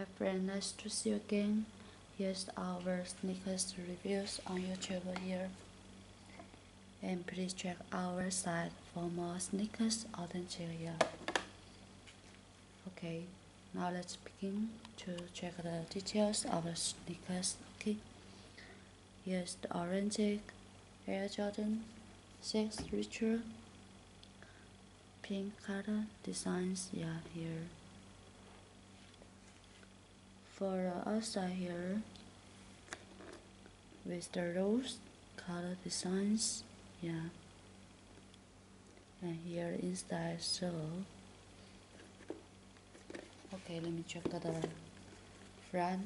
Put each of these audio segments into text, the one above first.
Hi friend, nice to see you again. Here's our sneakers reviews on YouTube here. And please check our site for more sneakers authentic here. Okay, now let's begin to check the details of the sneakers. Okay, here's the orange Air Jordan 6 retro pink color designs. Yeah, here. For the outside here, with the rose color designs, yeah. And here inside, so okay, let me check the front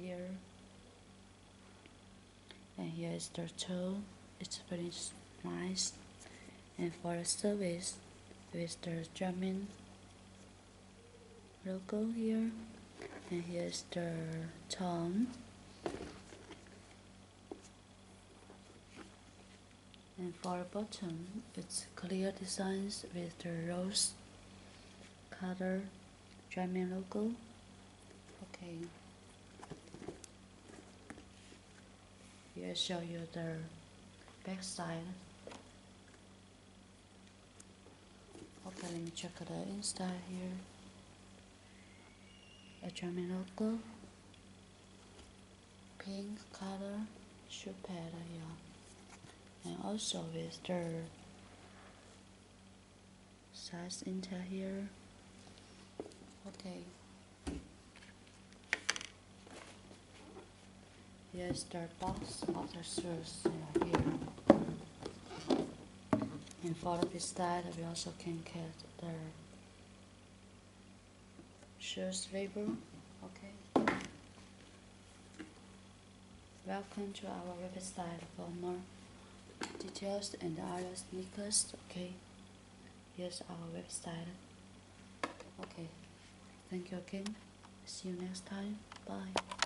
here. And here is the toe. It's very nice. And for the service, with the German logo here. And here's the tongue. And for the bottom, it's clear designs with the rose color German logo. Okay, here I show you the back side. Okay, let me check the inside here. A German logo, pink color shoe pad here, and also with the size interior here. Okay, here's the box of the shoes here. And for this side, we also can get the shoes label. Okay, welcome to our website for more details and other sneakers. Okay, here's our website. Okay, thank you again, see you next time, bye.